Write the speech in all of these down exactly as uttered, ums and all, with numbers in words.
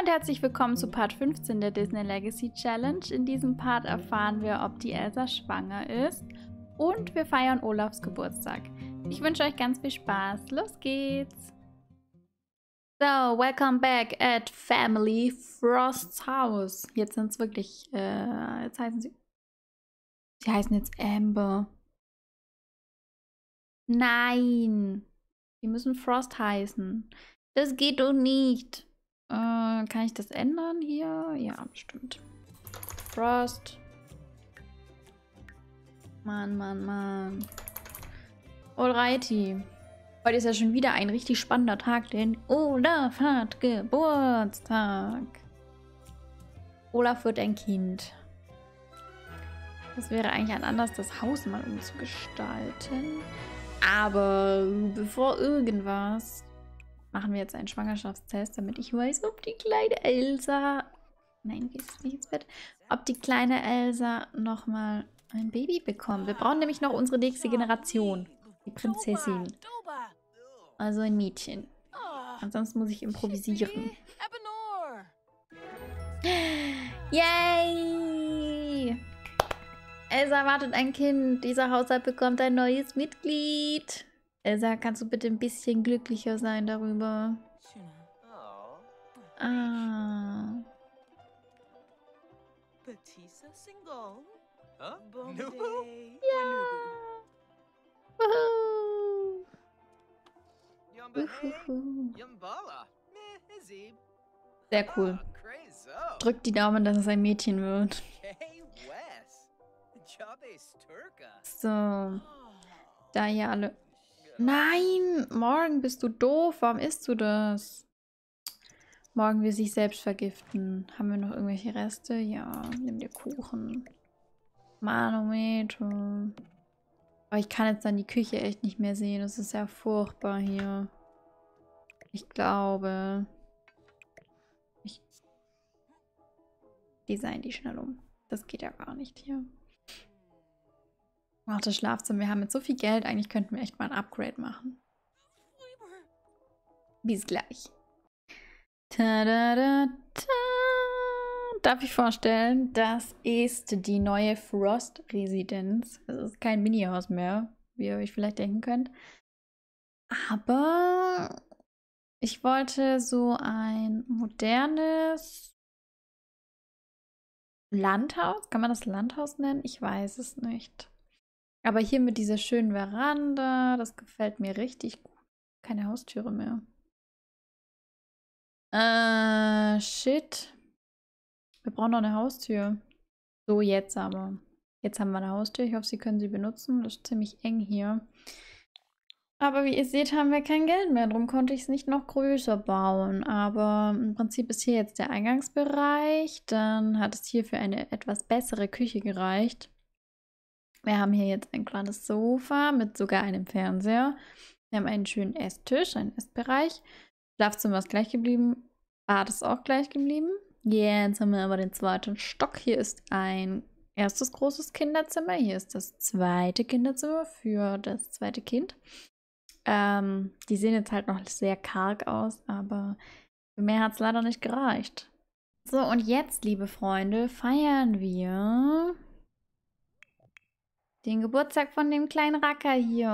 und herzlich willkommen zu Part fünfzehn der Disney Legacy Challenge. In diesem Part erfahren wir, ob die Elsa schwanger ist und wir feiern Olafs Geburtstag. Ich wünsche euch ganz viel Spaß. Los geht's! So, welcome back at Family Frost's House. Jetzt sind es wirklich, äh, jetzt heißen sie... Sie heißen jetzt Amber. Nein! Die müssen Frost heißen. Das geht doch nicht. Äh, kann ich das ändern hier? Ja, bestimmt. Frost. Mann, Mann, Mann. Alrighty. Heute ist ja schon wieder ein richtig spannender Tag, denn Olaf hat Geburtstag. Olaf wird ein Kind. Das wäre eigentlich ein Anlass, das Haus mal umzugestalten. Aber bevor irgendwas... machen wir jetzt einen Schwangerschaftstest, damit ich weiß, ob die kleine Elsa... Nein, wie ist die jetzt wird? Ob die kleine Elsa nochmal ein Baby bekommt. Wir brauchen nämlich noch unsere nächste Generation. Die Prinzessin. Also ein Mädchen. Ansonsten muss ich improvisieren. Yay! Elsa erwartet ein Kind. Dieser Haushalt bekommt ein neues Mitglied. Elsa, kannst du bitte ein bisschen glücklicher sein darüber? Ah. Ja. Sehr cool. Drück die Daumen, dass es ein Mädchen wird. So. Da hier alle... Nein, morgen bist du doof. Warum isst du das? Morgen will sich selbst vergiften. Haben wir noch irgendwelche Reste? Ja, nimm dir Kuchen. Manometer. Aber ich kann jetzt dann die Küche echt nicht mehr sehen. Das ist ja furchtbar hier. Ich glaube. Ich design die schnell um. Das geht ja gar nicht hier. Ach, das Schlafzimmer. Wir haben jetzt so viel Geld. Eigentlich könnten wir echt mal ein Upgrade machen. Bis gleich. Ta -da -da -da. Darf ich vorstellen, das ist die neue Frost-Residenz. Es ist kein Mini-Haus mehr, wie ihr euch vielleicht denken könnt. Aber ich wollte so ein modernes Landhaus. Kann man das Landhaus nennen? Ich weiß es nicht. Aber hier mit dieser schönen Veranda, das gefällt mir richtig gut. Keine Haustüre mehr. Äh, shit. Wir brauchen noch eine Haustür. So, jetzt aber. Jetzt haben wir eine Haustür. Ich hoffe, Sie können sie benutzen. Das ist ziemlich eng hier. Aber wie ihr seht, haben wir kein Geld mehr. Darum konnte ich es nicht noch größer bauen. Aber im Prinzip ist hier jetzt der Eingangsbereich. Dann hat es hier für eine etwas bessere Küche gereicht. Wir haben hier jetzt ein kleines Sofa mit sogar einem Fernseher. Wir haben einen schönen Esstisch, einen Essbereich. Schlafzimmer ist gleich geblieben. Bad ist auch gleich geblieben. Jetzt haben wir aber den zweiten Stock. Hier ist ein erstes großes Kinderzimmer. Hier ist das zweite Kinderzimmer für das zweite Kind. Ähm, die sehen jetzt halt noch sehr karg aus, aber für mehr hat es leider nicht gereicht. So, und jetzt, liebe Freunde, feiern wir... den Geburtstag von dem kleinen Racker hier.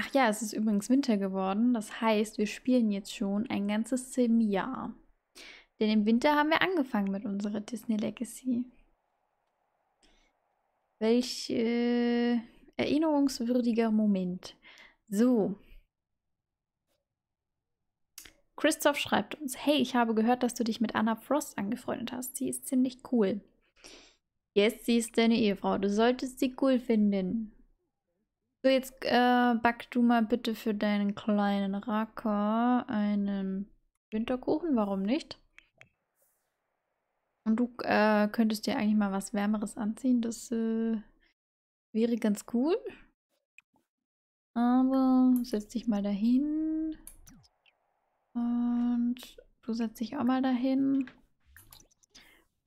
Ach ja, es ist übrigens Winter geworden. Das heißt, wir spielen jetzt schon ein ganzes Semi-Jahr. Denn im Winter haben wir angefangen mit unserer Disney Legacy. Welch äh, erinnerungswürdiger Moment. So. Christoph schreibt uns: Hey, ich habe gehört, dass du dich mit Anna Frost angefreundet hast. Sie ist ziemlich cool. Yes, sie ist deine Ehefrau. Du solltest sie cool finden. So, jetzt äh, back du mal bitte für deinen kleinen Racker einen Winterkuchen. Warum nicht? Und du äh, könntest dir eigentlich mal was Wärmeres anziehen. Das äh, wäre ganz cool. Aber setz dich mal dahin. Und du setz dich auch mal dahin.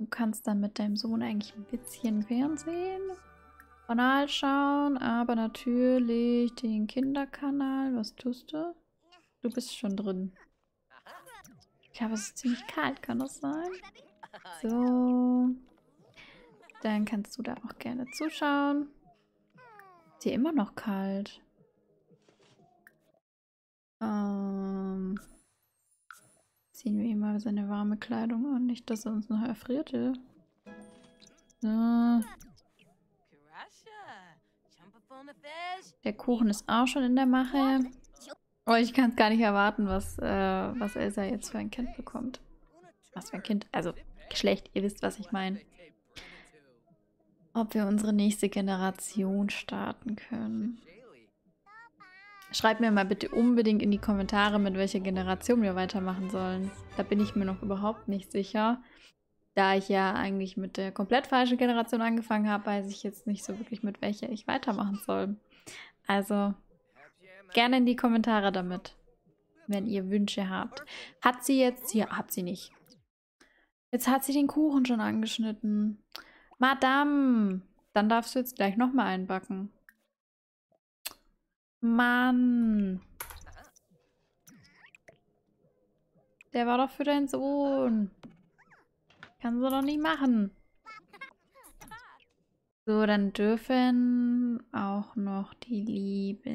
Du kannst dann mit deinem Sohn eigentlich ein bisschen Fernsehen, Kanal schauen, aber natürlich den Kinderkanal. Was tust du? Du bist schon drin. Ich glaube, es ist ziemlich kalt, kann das sein? So. Dann kannst du da auch gerne zuschauen. Ist hier immer noch kalt. Ähm. Ziehen wir ihm mal seine warme Kleidung an. Nicht, dass er uns noch erfriert, ja. So. Der Kuchen ist auch schon in der Mache. Oh, ich kann es gar nicht erwarten, was, äh, was Elsa jetzt für ein Kind bekommt. Was für ein Kind? Also, Geschlecht, ihr wisst, was ich meine. Ob wir unsere nächste Generation starten können. Schreibt mir mal bitte unbedingt in die Kommentare, mit welcher Generation wir weitermachen sollen. Da bin ich mir noch überhaupt nicht sicher. Da ich ja eigentlich mit der komplett falschen Generation angefangen habe, weiß ich jetzt nicht so wirklich, mit welcher ich weitermachen soll. Also, gerne in die Kommentare damit, wenn ihr Wünsche habt. Hat sie jetzt... Ja, hat sie nicht. Jetzt hat sie den Kuchen schon angeschnitten. Madame! Dann darfst du jetzt gleich nochmal einbacken. Mann! Der war doch für deinen Sohn. Kannst du doch nicht machen. So, dann dürfen auch noch die liebe...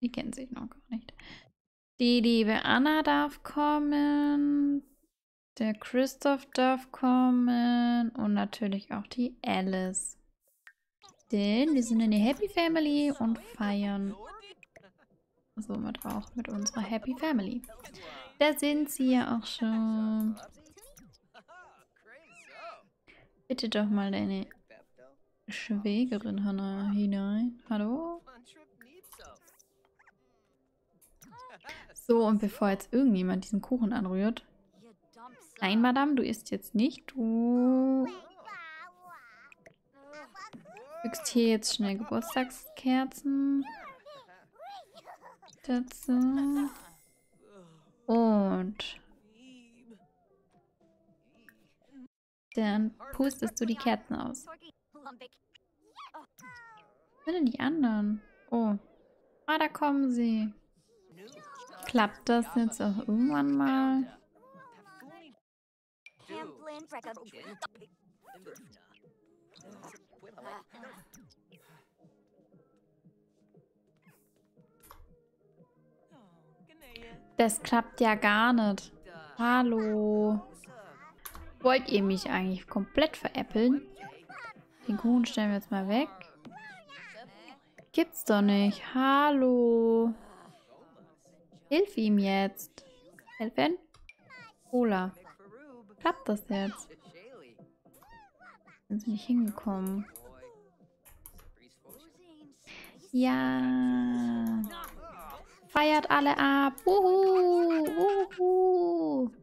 Die kennen sich noch gar nicht. Die liebe Anna darf kommen. Der Christoph darf kommen. Und natürlich auch die Alice. Denn wir sind eine Happy Family und feiern somit auch mit unserer Happy Family. Da sind sie ja auch schon... Bitte doch mal deine Schwägerin, Hannah, hinein. Hallo? So, und bevor jetzt irgendjemand diesen Kuchen anrührt. Nein, Madame, du isst jetzt nicht. Du fügst hier jetzt schnell Geburtstagskerzen dazu. Und... Dann pustest du die Kerzen aus. Was sind denn die anderen? Oh. Ah, da kommen sie. Klappt das jetzt auch irgendwann mal? Das klappt ja gar nicht. Hallo. Wollt ihr mich eigentlich komplett veräppeln? Den Kuchen stellen wir jetzt mal weg. Gibt's doch nicht. Hallo. Hilf ihm jetzt. Helfen? Olaf. Klappt das jetzt? Sind sie nicht hingekommen? Ja. Feiert alle ab. Uhu. Uhu.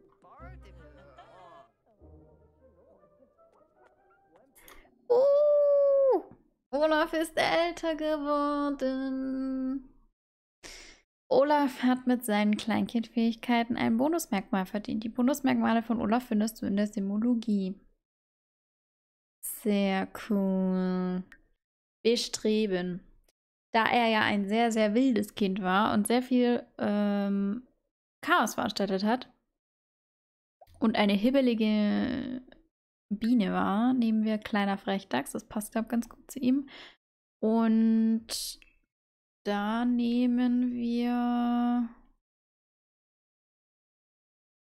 Uh, Olaf ist älter geworden. Olaf hat mit seinen Kleinkindfähigkeiten ein Bonusmerkmal verdient. Die Bonusmerkmale von Olaf findest du in der Simulogie. Sehr cool. Bestreben. Da er ja ein sehr, sehr wildes Kind war und sehr viel ähm, Chaos veranstaltet hat und eine hibbelige Biene war, nehmen wir Kleiner Frechdachs, das passt, glaube ich, ganz gut zu ihm. Und da nehmen wir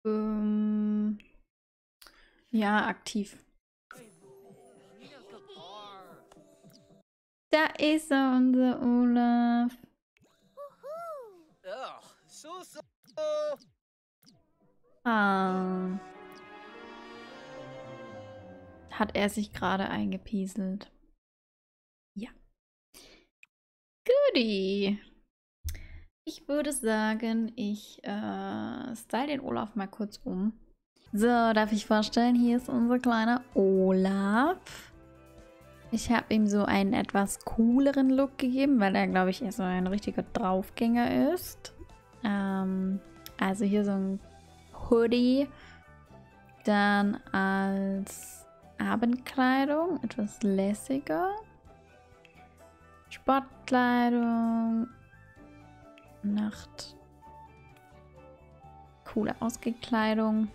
ähm, ja, aktiv. Da ist er, unser Olaf. Ah. Hat er sich gerade eingepieselt. Ja. Goodie. Ich würde sagen, ich äh, style den Olaf mal kurz um. So, darf ich vorstellen, hier ist unser kleiner Olaf. Ich habe ihm so einen etwas cooleren Look gegeben, weil er, glaube ich, eher so ein richtiger Draufgänger ist. Ähm, also hier so ein Hoodie. Dann als... Abendkleidung, etwas lässiger. Sportkleidung. Nacht. coole Ausgekleidung.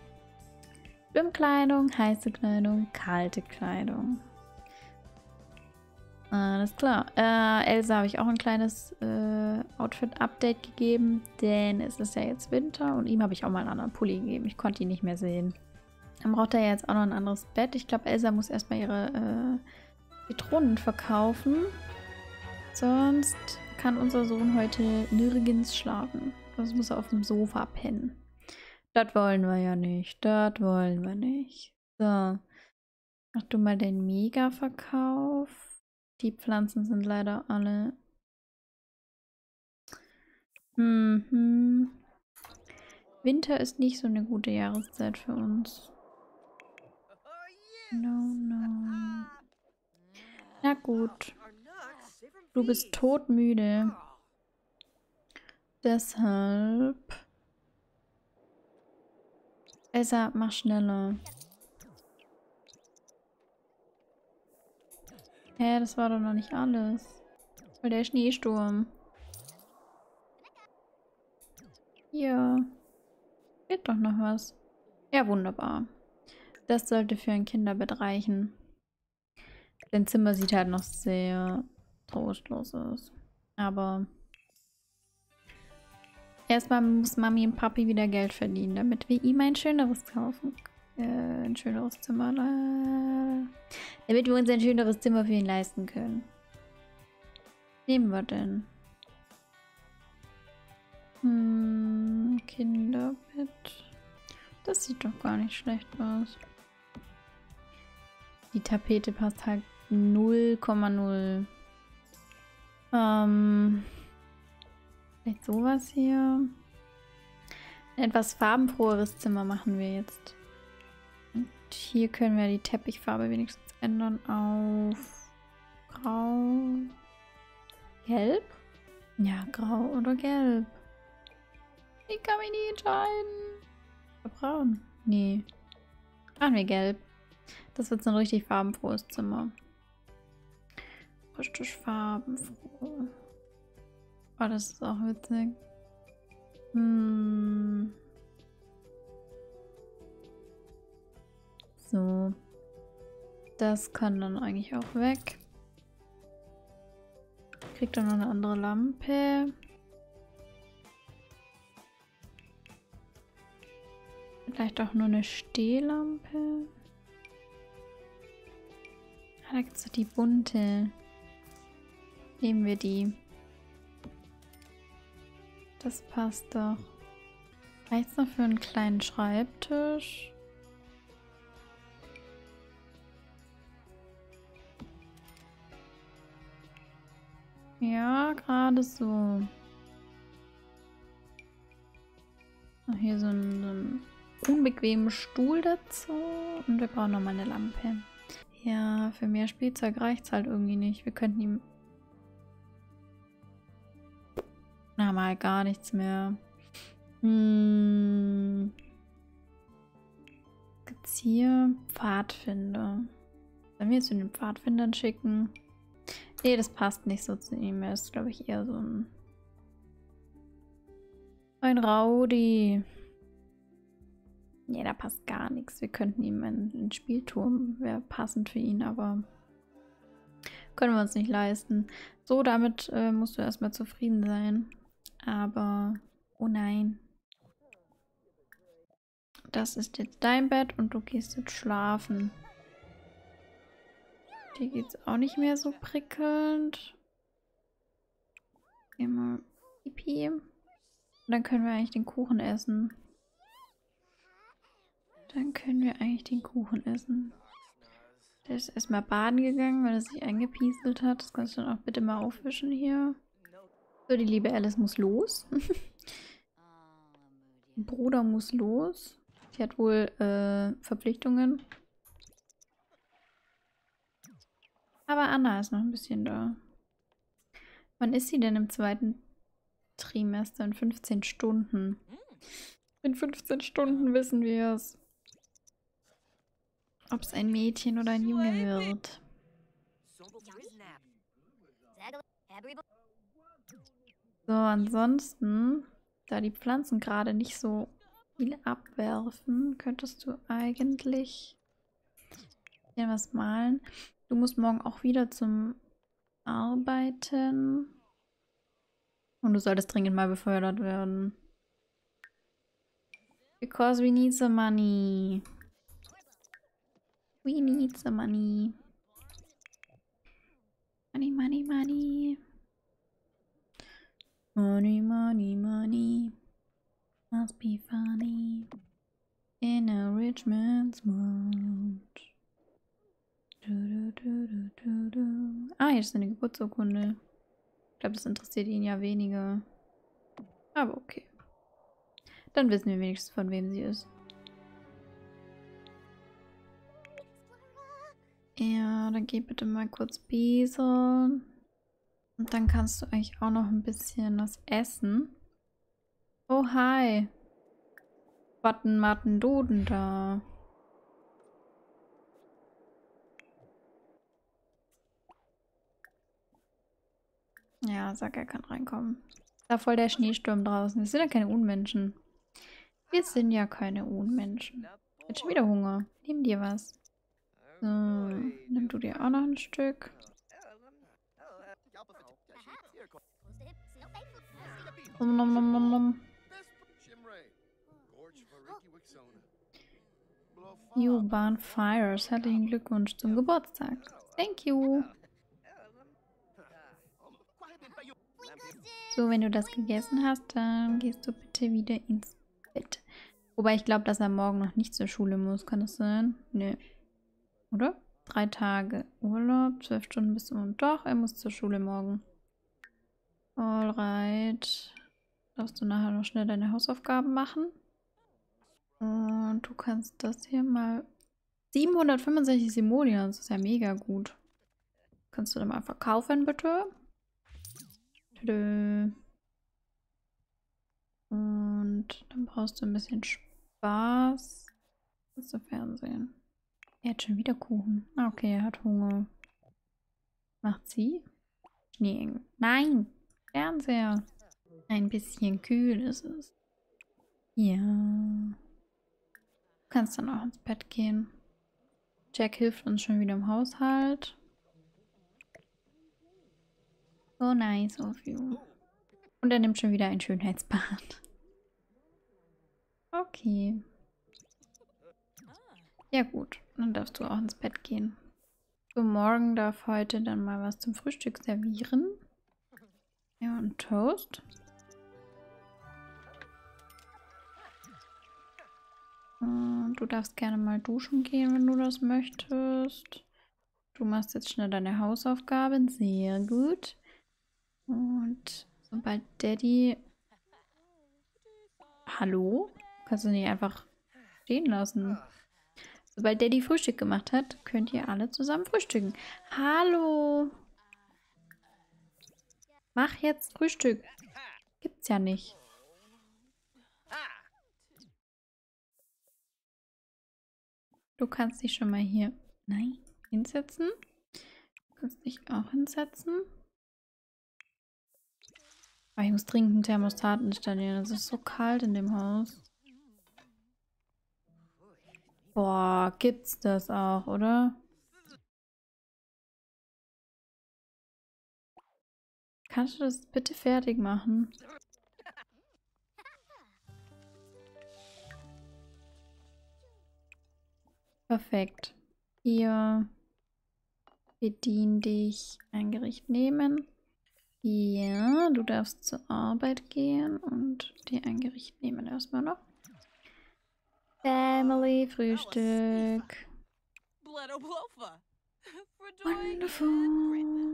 Schwimmkleidung, heiße Kleidung, kalte Kleidung. Alles klar. Äh, Elsa habe ich auch ein kleines äh, Outfit-Update gegeben, denn es ist ja jetzt Winter und ihm habe ich auch mal einen anderen Pulli gegeben. Ich konnte ihn nicht mehr sehen. Dann braucht er jetzt auch noch ein anderes Bett. Ich glaube, Elsa muss erstmal ihre äh, Zitronen verkaufen. Sonst kann unser Sohn heute nirgends schlafen. Sonst muss er auf dem Sofa pennen. Das wollen wir ja nicht. Das wollen wir nicht. So. Mach du mal den Mega-Verkauf. Die Pflanzen sind leider alle. Mhm. Winter ist nicht so eine gute Jahreszeit für uns. No, no. Na gut. Du bist todmüde. Deshalb... Elsa, mach schneller. Hä, das war doch noch nicht alles. Voll der Schneesturm. Ja. Geht doch noch was. Ja, wunderbar. Das sollte für ein Kinderbett reichen. Dein Zimmer sieht halt noch sehr trostlos aus. Aber... Erstmal muss Mami und Papi wieder Geld verdienen, damit wir ihm ein schöneres kaufen. Äh, ein schöneres Zimmer. Äh, damit wir uns ein schöneres Zimmer für ihn leisten können. Was nehmen wir denn? Hm, Kinderbett. Das sieht doch gar nicht schlecht aus. Die Tapete passt halt null Komma null. Ähm... Vielleicht sowas hier. Ein etwas farbenfroheres Zimmer machen wir jetzt. Und hier können wir die Teppichfarbe wenigstens ändern auf grau. Gelb? Ja, grau oder gelb. Ich kann mich nie entscheiden. Oder braun? Nee. Machen wir gelb. Das wird so ein richtig farbenfrohes Zimmer. Richtig farbenfroh. Oh, das ist auch witzig. Hm. So. Das kann dann eigentlich auch weg. Kriegt dann noch eine andere Lampe. Vielleicht auch nur eine Stehlampe. Ah, da gibt es doch die bunte. Nehmen wir die. Das passt doch. Reicht's noch für einen kleinen Schreibtisch? Ja, gerade so. Noch hier so einen, so einen unbequemen Stuhl dazu. Und wir brauchen nochmal eine Lampe. Ja, für mehr Spielzeug reicht's halt irgendwie nicht. Wir könnten ihm... mal gar nichts mehr. Hm. Gibt's hier Pfadfinder? Sollen wir zu den Pfadfindern schicken? Nee, das passt nicht so zu ihm. Er ist, glaube ich, eher so ein ein Rowdy. Nee, da passt gar nichts. Wir könnten ihm einen, einen Spielturm, wäre passend für ihn, aber können wir uns nicht leisten. So, damit äh, musst du erstmal zufrieden sein. Aber, oh nein. Das ist jetzt dein Bett und du gehst jetzt schlafen. Dir geht's auch nicht mehr so prickelnd. Immer Pipi. Und dann können wir eigentlich den Kuchen essen. Dann können wir eigentlich den Kuchen essen. Der ist erstmal baden gegangen, weil er sich eingepieselt hat. Das kannst du dann auch bitte mal aufwischen hier. So, die liebe Alice muss los. Bruder muss los. Sie hat wohl äh, Verpflichtungen. Aber Anna ist noch ein bisschen da. Wann ist sie denn im zweiten Trimester? In fünfzehn Stunden. In fünfzehn Stunden wissen wir es. Ob es ein Mädchen oder ein Junge wird. So, ansonsten, da die Pflanzen gerade nicht so viel abwerfen. Könntest du eigentlich was malen? Du musst morgen auch wieder zum Arbeiten. Und du solltest dringend mal befördert werden. Because we need the money. We need the money. Money, money, money. Money, money, money. Must be funny. In a rich man's world. Du, du, du, du, du, du. Ah, hier ist eine Geburtsurkunde. Ich glaube, das interessiert ihn ja weniger. Aber okay. Dann wissen wir wenigstens, von wem sie ist. Ja, dann geh bitte mal kurz bieseln. Und dann kannst du eigentlich auch noch ein bisschen was essen. Oh, hi. Watten, Matten, Duden da. Ja, sag, er kann reinkommen. Da voll der Schneesturm draußen. Wir sind ja keine Unmenschen. Wir sind ja keine Unmenschen. Jetzt schon wieder Hunger. Nimm dir was. So, nimm du dir auch noch ein Stück. Um, um, um, um, um. Ciuben Fires, herzlichen Glückwunsch zum Geburtstag. Thank you. So, wenn du das gegessen hast, dann gehst du bitte wieder ins Bett. Wobei ich glaube, dass er morgen noch nicht zur Schule muss. Kann das sein? Nee. Oder? Drei Tage Urlaub, zwölf Stunden bis zum... Doch, er muss zur Schule morgen. Alright. Darfst du nachher noch schnell deine Hausaufgaben machen? Und du kannst das hier mal... siebenhundertfünfundsechzig Simoleons, das ist ja mega gut. Kannst du dann mal verkaufen, bitte? Tüdö. Und dann brauchst du ein bisschen Spaß. Kannst du Fernsehen. Er hat schon wieder Kuchen. Ah, okay, er hat Hunger. Macht sie? Schneeengel. Nein! Fernseher! Ein bisschen kühl ist es. Ja. Du kannst dann auch ins Bett gehen. Jack hilft uns schon wieder im Haushalt. So nice of you. Und er nimmt schon wieder ein Schönheitsbad. Okay. Ja gut, dann darfst du auch ins Bett gehen. So, morgen darf heute dann mal was zum Frühstück servieren. Ja, und Toast. Und du darfst gerne mal duschen gehen, wenn du das möchtest. Du machst jetzt schnell deine Hausaufgaben. Sehr gut. Und sobald Daddy... Hallo? Kannst du nicht einfach stehen lassen? Sobald Daddy Frühstück gemacht hat, könnt ihr alle zusammen frühstücken. Hallo! Mach jetzt Frühstück. Gibt's ja nicht. Du kannst dich schon mal hier... Nein, hinsetzen. Du kannst dich auch hinsetzen. Aber ich muss dringend einen Thermostat installieren. Es ist so kalt in dem Haus. Boah, gibt's das auch, oder? Kannst du das bitte fertig machen? Perfekt. Hier bedien dich, ein Gericht nehmen. Ja, du darfst zur Arbeit gehen und dir ein Gericht nehmen erstmal noch. Family Frühstück. Wonderful.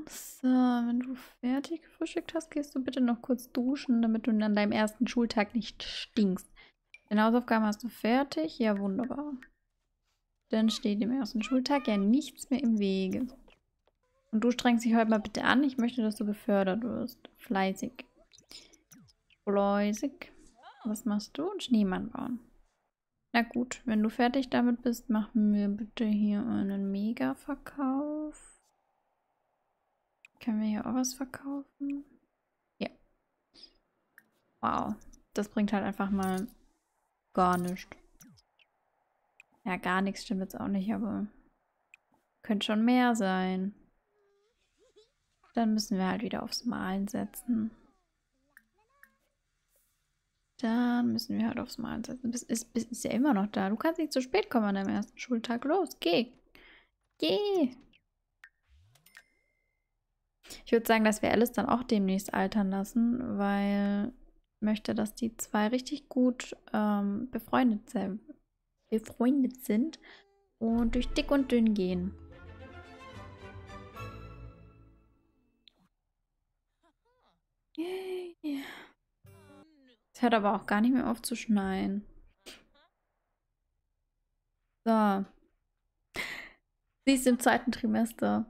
So, wenn du fertig gefrühstückt hast, gehst du bitte noch kurz duschen, damit du an deinem ersten Schultag nicht stinkst. Deine Hausaufgaben hast du fertig? Ja, wunderbar. Dann steht dem ersten Schultag ja nichts mehr im Wege. Und du strengst dich heute mal bitte an. Ich möchte, dass du befördert wirst. Fleißig. Fleißig. Was machst du? Einen Schneemann bauen. Na gut, wenn du fertig damit bist, machen wir bitte hier einen Mega-Verkauf. Können wir hier auch was verkaufen? Ja. Wow, das bringt halt einfach mal Gar nichts. Ja, gar nichts stimmt jetzt auch nicht, aber könnte schon mehr sein. Dann müssen wir halt wieder aufs Malen setzen. Dann müssen wir halt aufs Malen setzen. Bist, ist, bist, ist ja immer noch da. Du kannst nicht zu spät kommen an deinem ersten Schultag. Los, geh. Geh. Ich würde sagen, dass wir Alice dann auch demnächst altern lassen, weil ich möchte, dass die zwei richtig gut ähm, befreundet sind. befreundet sind und durch dick und dünn gehen. Es hört aber auch gar nicht mehr auf zu schneien. So. Sie ist im zweiten Trimester.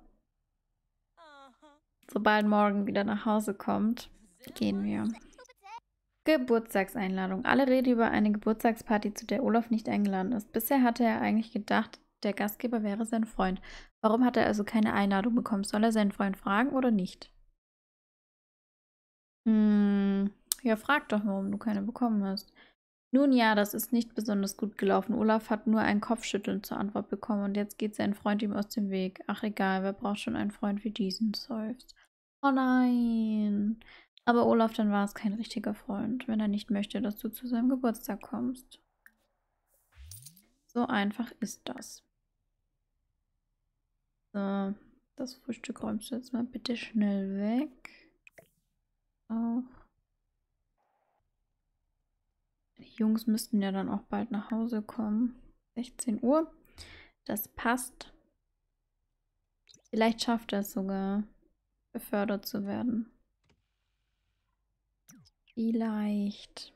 Sobald morgen wieder nach Hause kommt, gehen wir. Geburtstagseinladung. Alle reden über eine Geburtstagsparty, zu der Olaf nicht eingeladen ist. Bisher hatte er eigentlich gedacht, der Gastgeber wäre sein Freund. Warum hat er also keine Einladung bekommen? Soll er seinen Freund fragen oder nicht? Hm, ja, frag doch, warum du keine bekommen hast. Nun ja, das ist nicht besonders gut gelaufen. Olaf hat nur ein Kopfschütteln zur Antwort bekommen und jetzt geht sein Freund ihm aus dem Weg. Ach egal, wer braucht schon einen Freund wie diesen? Seufzt. Oh nein. Aber Olaf, dann war es kein richtiger Freund, wenn er nicht möchte, dass du zu seinem Geburtstag kommst. So einfach ist das. So, das Frühstück räumst du jetzt mal bitte schnell weg. Auch. Die Jungs müssten ja dann auch bald nach Hause kommen. sechzehn Uhr. Das passt. Vielleicht schafft er es sogar, befördert zu werden. Vielleicht.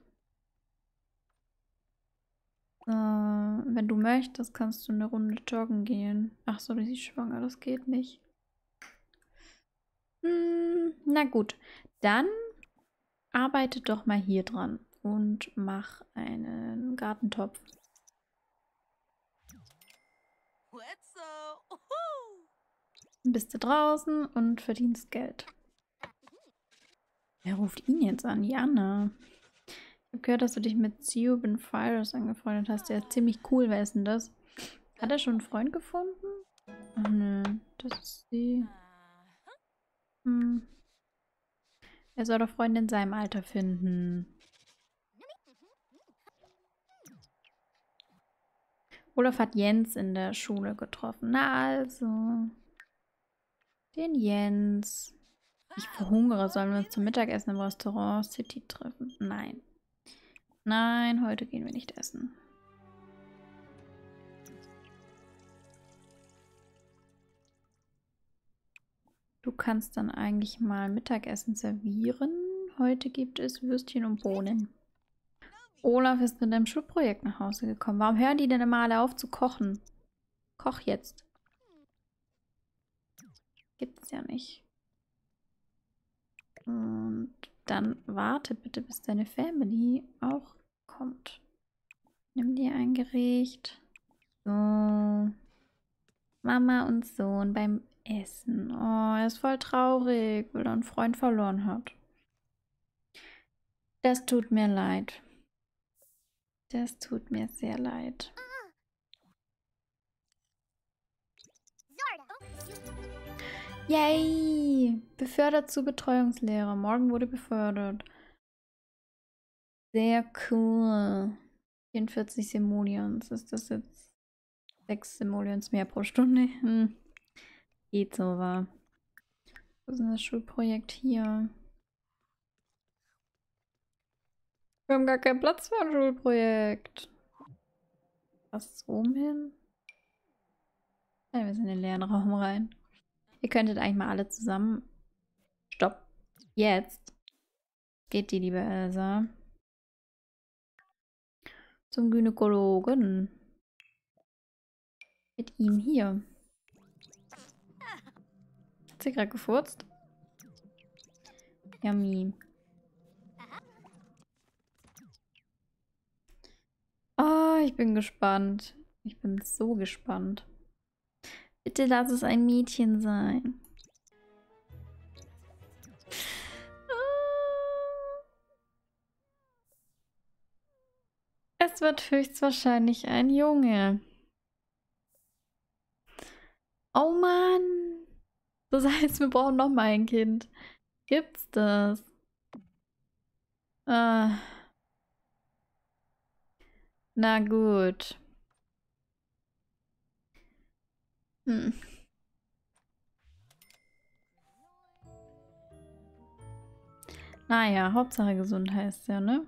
Äh, wenn du möchtest, kannst du eine Runde joggen gehen. Ach so, die ist schwanger, das geht nicht. Hm, na gut, dann arbeite doch mal hier dran und mach einen Gartentopf. Dann bist du draußen und verdienst Geld. Wer ruft ihn jetzt an? Jana. Ich habe gehört, dass du dich mit Ciuben Fires angefreundet hast. Der ist ziemlich cool. Wer ist denn das? Hat er schon einen Freund gefunden? Ach nö, das ist sie. Hm. Er soll doch Freunde in seinem Alter finden. Olaf hat Jens in der Schule getroffen. Na also. Den Jens. Ich verhungere. Sollen wir uns zum Mittagessen im Restaurant City treffen? Nein. Nein, heute gehen wir nicht essen. Du kannst dann eigentlich mal Mittagessen servieren. Heute gibt es Würstchen und Bohnen. Olaf ist mit einem Schulprojekt nach Hause gekommen. Warum hören die denn immer alle auf zu kochen? Koch jetzt. Gibt's ja nicht. Und dann warte bitte, bis deine Family auch kommt. Nimm dir ein Gericht. So. Mama und Sohn beim Essen. Oh, er ist voll traurig, weil er einen Freund verloren hat. Das tut mir leid. Das tut mir sehr leid. Yay! Befördert zu Betreuungslehrer. Morgen wurde befördert. Sehr cool. vierundvierzig Simoleons. Ist das jetzt sechs Simoleons mehr pro Stunde? Hm. Geht so war. Wo ist denn das Schulprojekt hier? Wir haben gar keinen Platz für ein Schulprojekt. Was oben hin? Nein, wir sind in den leeren Raum rein. Ihr könntet eigentlich mal alle zusammen... Stopp. Jetzt geht die liebe Elsa zum Gynäkologen. Mit ihm hier. Hat sie gerade gefurzt? Yummy. Ah, ich bin gespannt. Ich bin so gespannt. Bitte lass es ein Mädchen sein. Es wird höchstwahrscheinlich ein Junge. Oh Mann. Das heißt, wir brauchen noch mal ein Kind. Gibt's das? Äh. Na gut. Hm. Naja, Hauptsache gesund heißt ja, ne?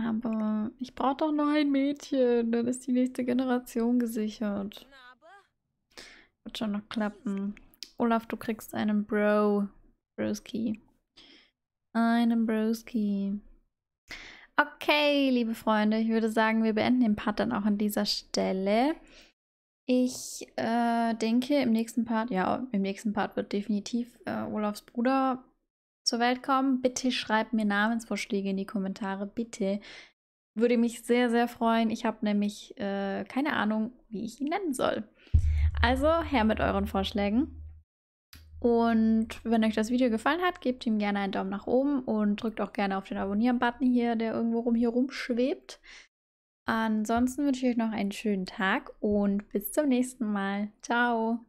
Aber ich brauche doch noch ein Mädchen, dann ist die nächste Generation gesichert. Wird schon noch klappen. Olaf, du kriegst einen Bro. Broski. Einen Broski. Okay, liebe Freunde, ich würde sagen, wir beenden den Part dann auch an dieser Stelle. Ich äh, denke, im nächsten Part, ja, im nächsten Part wird definitiv äh, Olafs Bruder zur Welt kommen. Bitte schreibt mir Namensvorschläge in die Kommentare, bitte. Würde mich sehr, sehr freuen. Ich habe nämlich äh, keine Ahnung, wie ich ihn nennen soll. Also her mit euren Vorschlägen. Und wenn euch das Video gefallen hat, gebt ihm gerne einen Daumen nach oben und drückt auch gerne auf den Abonnieren-Button hier, der irgendwo rum hier rumschwebt. Ansonsten wünsche ich euch noch einen schönen Tag und bis zum nächsten Mal. Ciao!